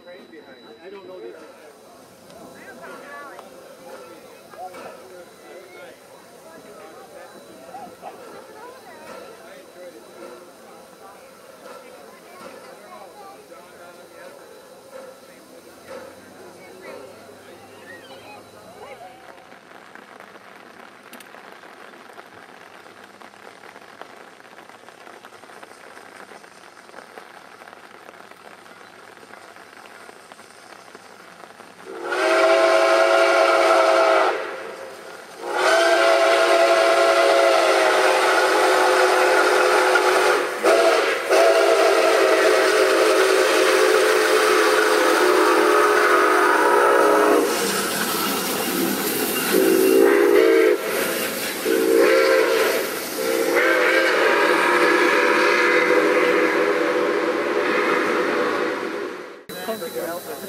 train behind you. I don't know this.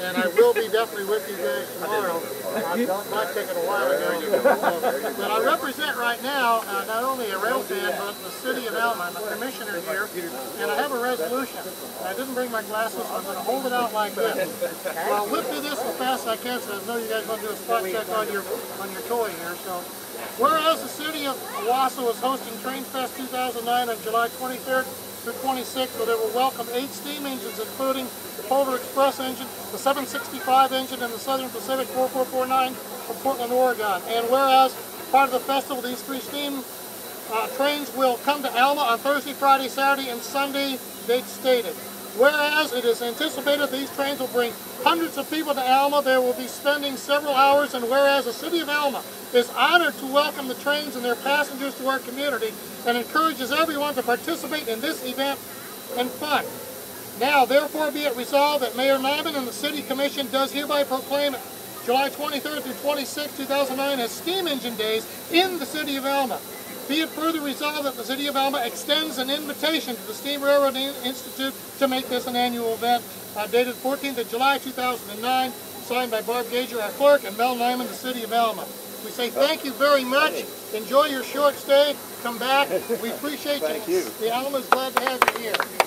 And I will be definitely with you guys tomorrow. I've got my ticket a while ago. But I represent right now not only a rail fan, but the city of Alma. I'm a commissioner here, and I have a resolution. I didn't bring my glasses, so I'm going to hold it out like this. Well, I'll whip through this as fast as I can, so I know you guys want to do a spot check on your toy here. So, whereas the city of Owasso is hosting Train Fest 2009 on July 23rd, through 26, where they will welcome 8 steam engines, including the Polar Express engine, the 765 engine, and the Southern Pacific 4449 from Portland, Oregon. And whereas, part of the festival, these 3 steam trains will come to Alma on Thursday, Friday, Saturday, and Sunday, dates stated. Whereas, it is anticipated these trains will bring hundreds of people to Alma. They will be spending several hours, and whereas the city of Alma is honored to welcome the trains and their passengers to our community and encourages everyone to participate in this event and fun. Now, therefore, be it resolved that Mayor Melvin and the City Commission does hereby proclaim July 23rd through 26, 2009 as Steam Engine Days in the city of Alma. Be it further resolved that the City of Alma extends an invitation to the Steam Railroad Institute to make this an annual event, dated 14th of July 2009, signed by Barb Gager, our clerk, and Mel Nyman, the City of Alma. We say thank you very much. Enjoy your short stay. Come back. We appreciate you. The Alma's glad to have you here. Thank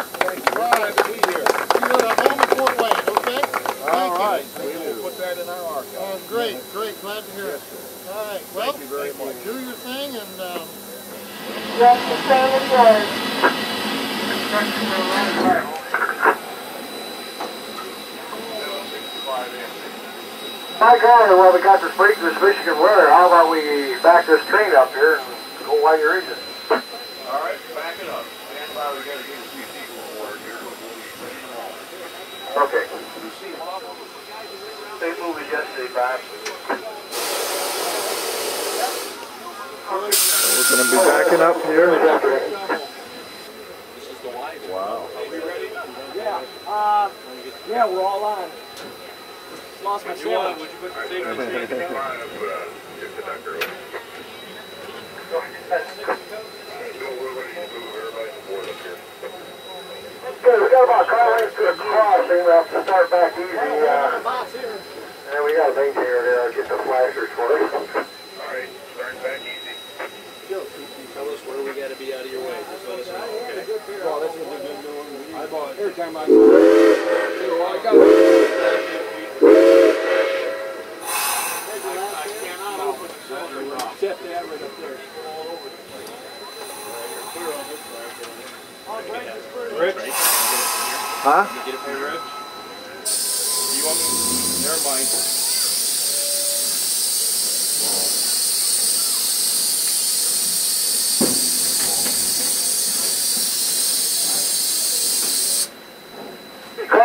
you. All right. Glad to be here. You're at Alma Fort Wayne, okay? All right. We'll put that in our archive. Oh, great, great. Glad to hear it. Yes, all right. Well, thank you very much. Do your thing and... That's the standard word. Construction for a long time. 765 engine. My God, well, we got this break, this Michigan weather. How about we back this train up here and go while you're in it? All right, back it up. Stand by, we got to do the CC award here. Okay. They moved it yesterday, Bob. We're going to be backing up here. This is the light. Wow. Are we ready? Yeah. Yeah, we're all on. Lost my sandwich. Would you put the safety in? Okay, we got about a car length to the crossing. We'll have to start back easy. And we got a thing here to get the flashers for us. All right, start back easy. Tell us where we got to be out of your way. Just let us know. Okay. Well, that's what we've been doing. I bought it every time I go. I got I cannot open the cylinder. Set that right up there. All over the place. Clear on this side. Rich? Huh? Can you get it for Rich? Do you want me? Never mind.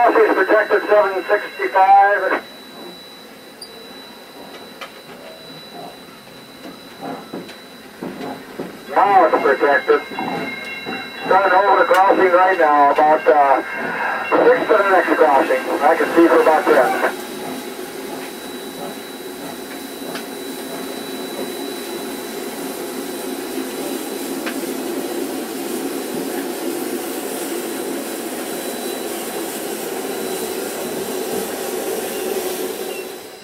Projected 765. Now it's projected. Starting over the crossing right now, about 6 to the next crossing. I can see for about 10.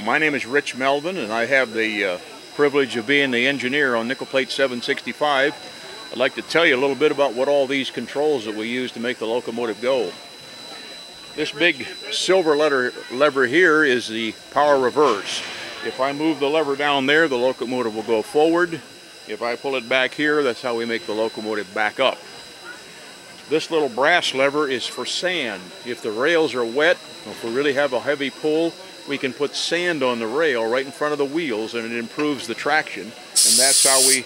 My name is Rich Melvin, and I have the privilege of being the engineer on Nickel Plate 765. I'd like to tell you a little bit about what all these controls that we use to make the locomotive go. This big silver lever here is the power reverse. If I move the lever down there, the locomotive will go forward. If I pull it back here, that's how we make the locomotive back up. This little brass lever is for sand. If the rails are wet, or if we really have a heavy pull, we can put sand on the rail right in front of the wheels, and it improves the traction, and that's how we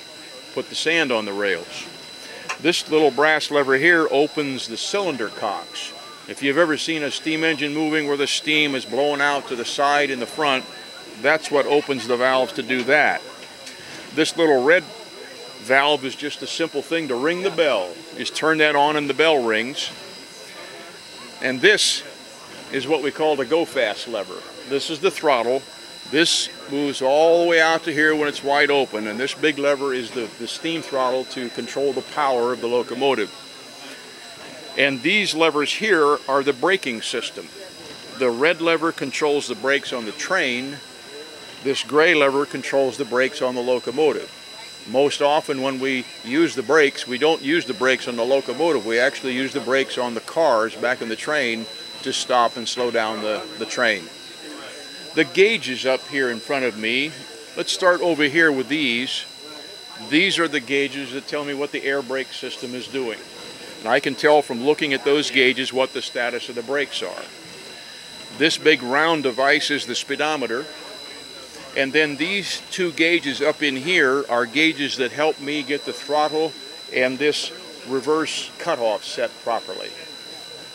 put the sand on the rails. This little brass lever here opens the cylinder cocks. If you've ever seen a steam engine moving where the steam is blowing out to the side and the front, that's what opens the valves to do that. This little red valve is just a simple thing to ring the bell. Just turn that on and the bell rings. And this is what we call the go fast lever. This is the throttle. This moves all the way out to here when it's wide open, and this big lever is the steam throttle to control the power of the locomotive. And these levers here are the braking system. The red lever controls the brakes on the train. This gray lever controls the brakes on the locomotive. Most often when we use the brakes, we don't use the brakes on the locomotive, we actually use the brakes on the cars back in the train to stop and slow down the train. The gauges up here in front of me, let's start over here with these. These are the gauges that tell me what the air brake system is doing. And I can tell from looking at those gauges what the status of the brakes are. This big round device is the speedometer. And then these two gauges up in here are gauges that help me get the throttle and this reverse cutoff set properly.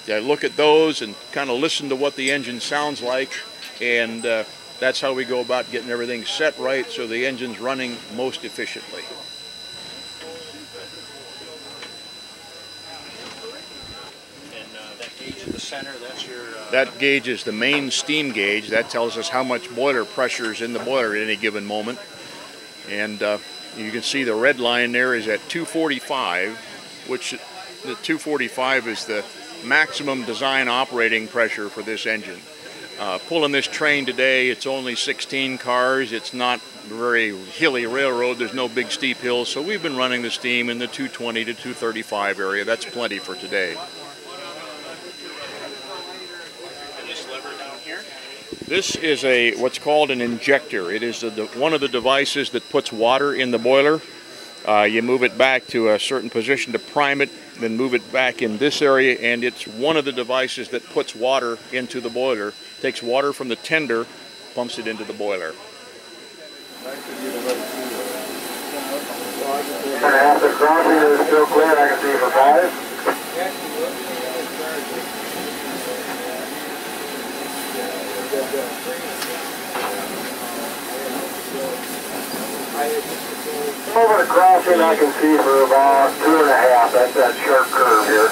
I look at those and kind of listen to what the engine sounds like, and that's how we go about getting everything set right so the engine's running most efficiently. Center, that's your, that gauge is the main steam gauge. That tells us how much boiler pressure is in the boiler at any given moment. And you can see the red line there is at 245, which the 245 is the maximum design operating pressure for this engine. Pulling this train today, it's only 16 cars. It's not a very hilly railroad. There's no big steep hills. So we've been running the steam in the 220 to 235 area. That's plenty for today. This is a what's called an injector. It is one of the devices that puts water in the boiler. You move it back to a certain position to prime it, then move it back in this area, and it's one of the devices that puts water into the boiler. Takes water from the tender, pumps it into the boiler. Over the crossing, I can see for about 2.5. That's that sharp curve here.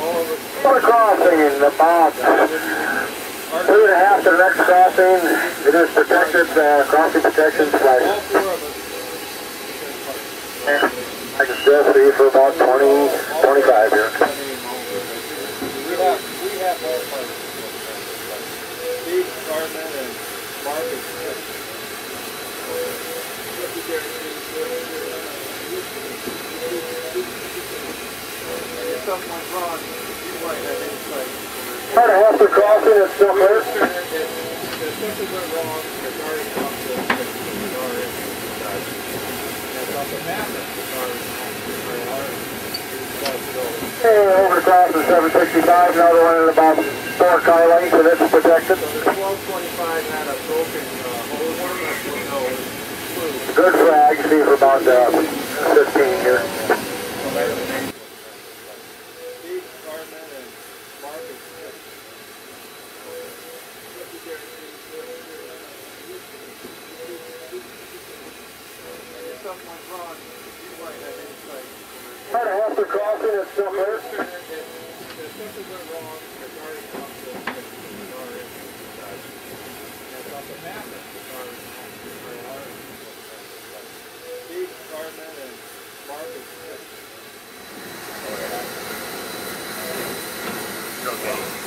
Over the crossing, in about 2.5 to the next crossing. It is protected, crossing protection flag. I can still see for about 20-25 here. About half the crossing, it's still clear. Over across the 765, another one at about 4 car lengths, and it's protected. Good flag, see for about 15 here.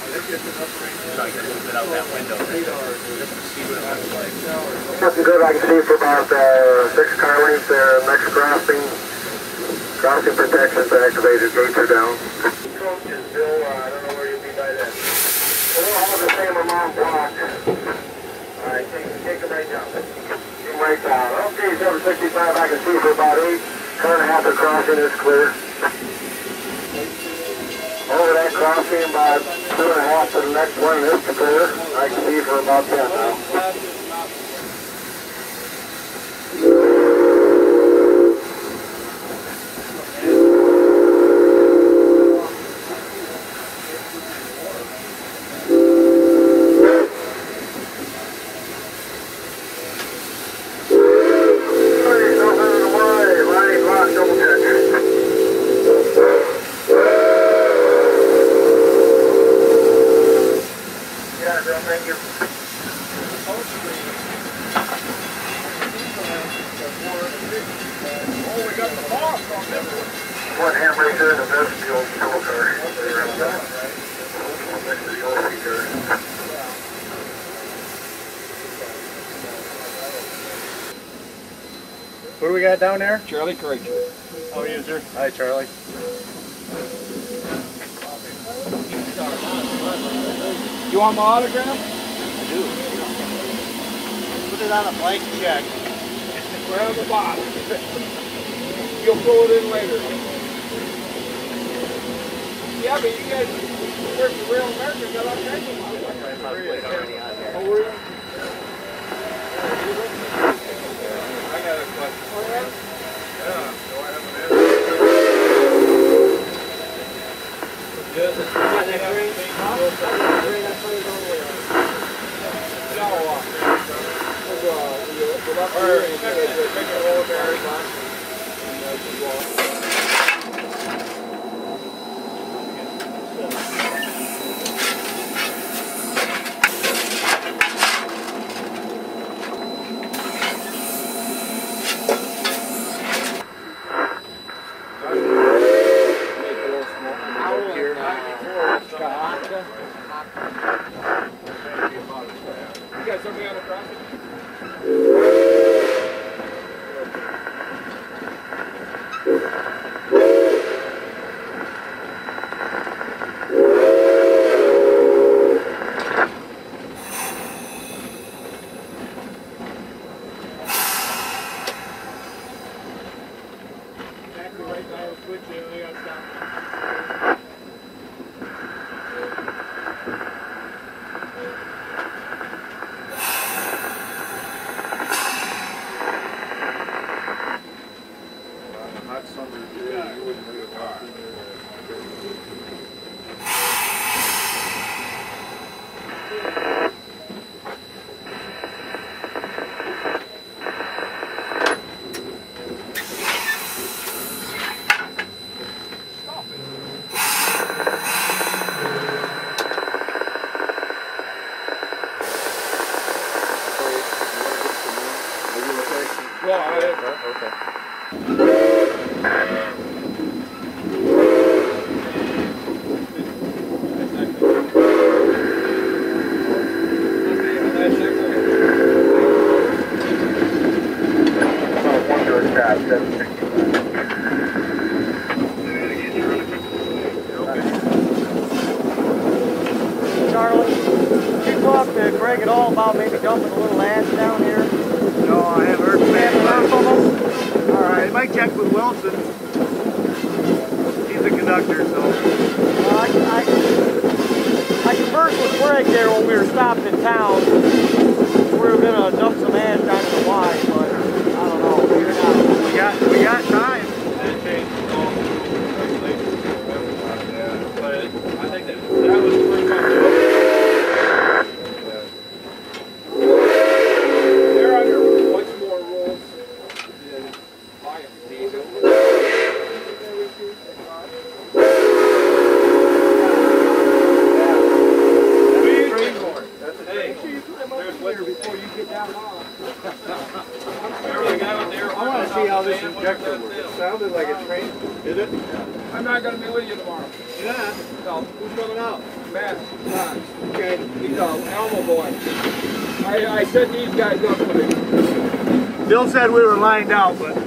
So I get a little bit out that window just to see what it looks like. Looking good. I can see for about 6 car lengths there. Next crossing. Crossing protections activated. Gates are down. Coaches, Bill, I don't know where you'll be by then. We'll all have the same amount blocked. All right, take them right down. Take them right down. Okay, 765, I can see for about 8 car and a half. The crossing is clear. Over that crossing, about 2 and a half to the next one is clear. I can see for about 10 now. What do we got down there? Charlie Courage. Oh, user. Hi, Charlie. You want my autograph? I do. Put it on a blank check. Grab the box. You'll fill it in later. Yeah, but you guys, where's the real American? Got all kinds of money. I got a question. Oh, yeah? Yeah, so I have an answer. Sounded like a train. Is it? I'm not going to be with you tomorrow. Yeah. So, who's coming out? fast times. Okay, these are Alma boys. I set these guys up for me. Bill said we were lined out, but.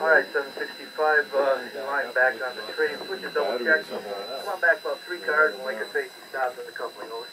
Alright, 765, line back on the train. Switch and double check. Come on back about 3 cars and make a safety stop in the coupling, over.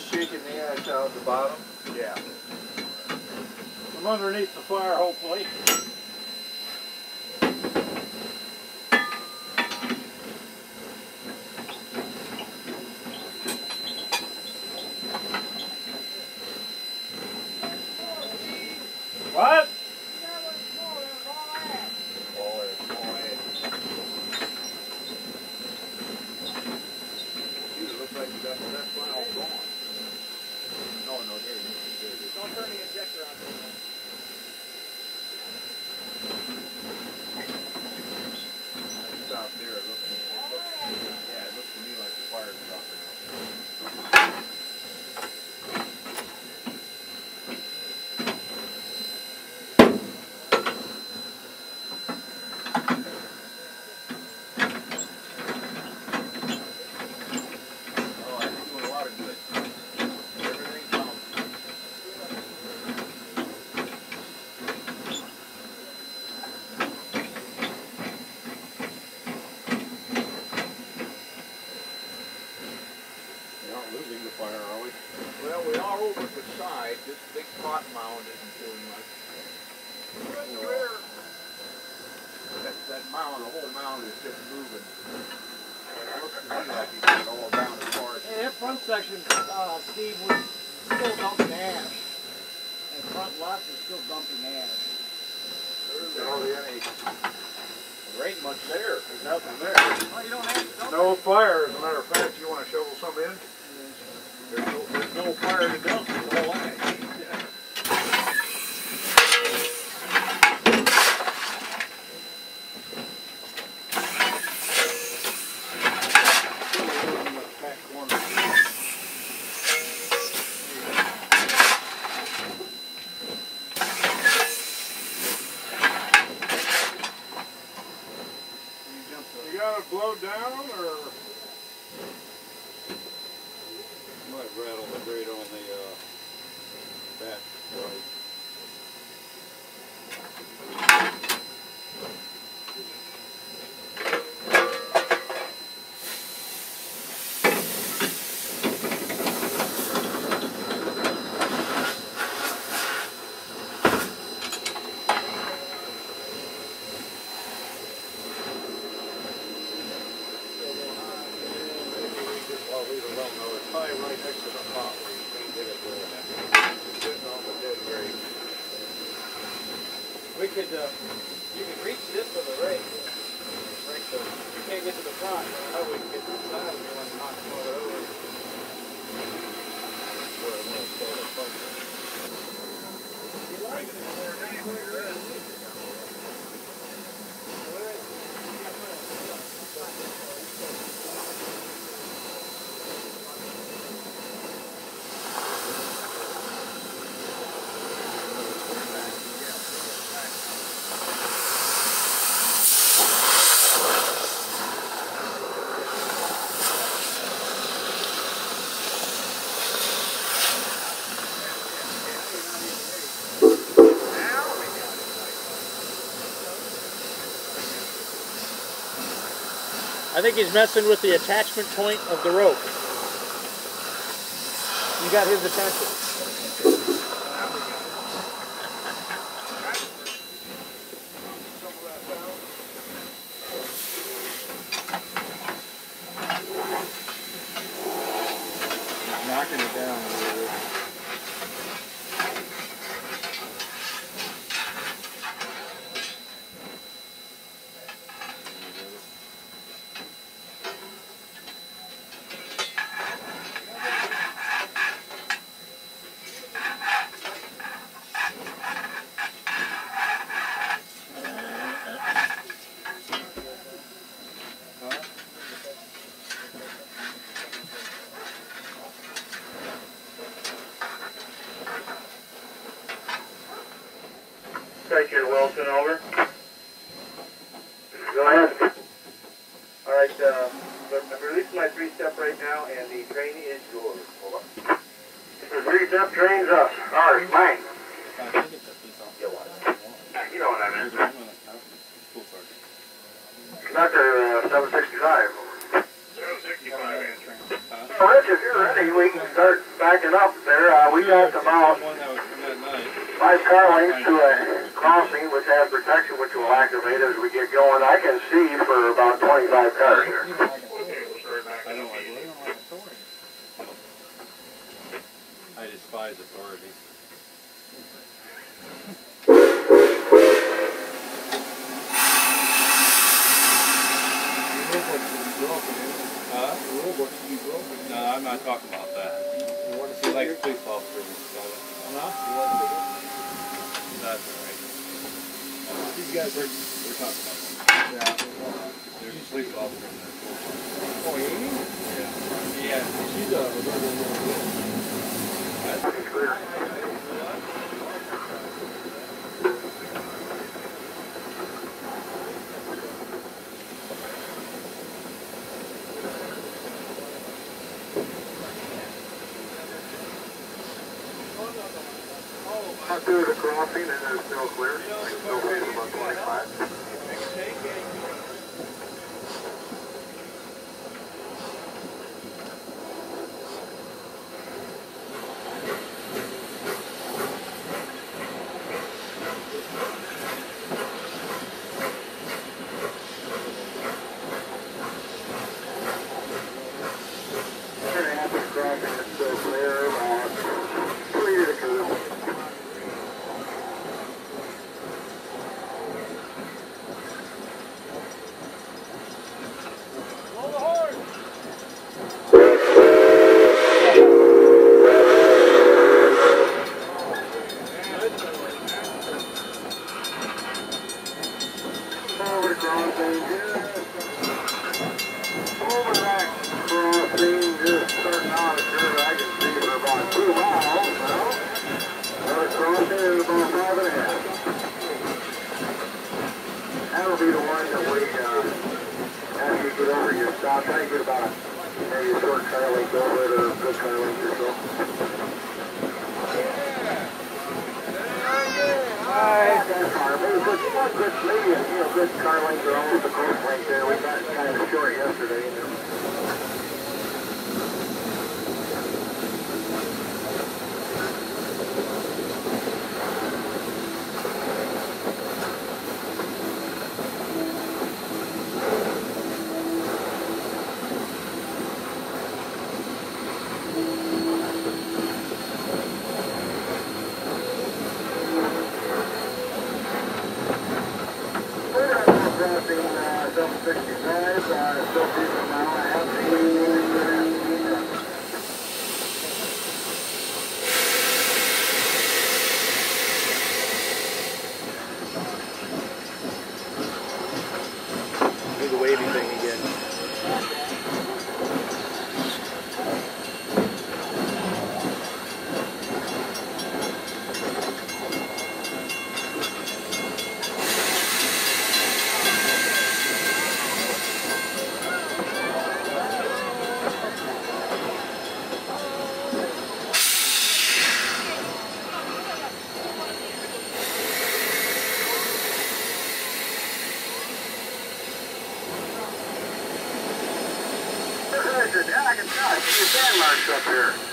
just shaking the ice out at the bottom? Yeah. From underneath the fire, hopefully. What? Steve, we're still dumping ash. The front lots are still dumping ash. There's hardly any rain much there. There's nothing there. Well, you don't have to dump no fire, as a matter of fact. You want to shovel some in? There's no fire to dump. There's no ash. I think he's messing with the attachment point of the rope. You got his attention. Wilson, over. Go ahead. All right, I'm releasing my three-step right now, and the train is yours. Hold on. The three-step train's up. Ours, mine. You know what I mean. Conductor 765. 765, Rich, if you're ready, we can start backing up there. We got about 5 car lengths to a crossing which has protection, which will activate as we get going. I can see for about 25 cars here. I despise authority. No, I'm not talking about that. You want to see like a police officer? That's all right. These guys are, we're talking about them. Yeah. There's a police officer in there. Oh, Amy? Yeah. Yeah. She's a... Through the crossing and there's no clear. There's no clear about 25. Very happy crossing and so clear. Up here.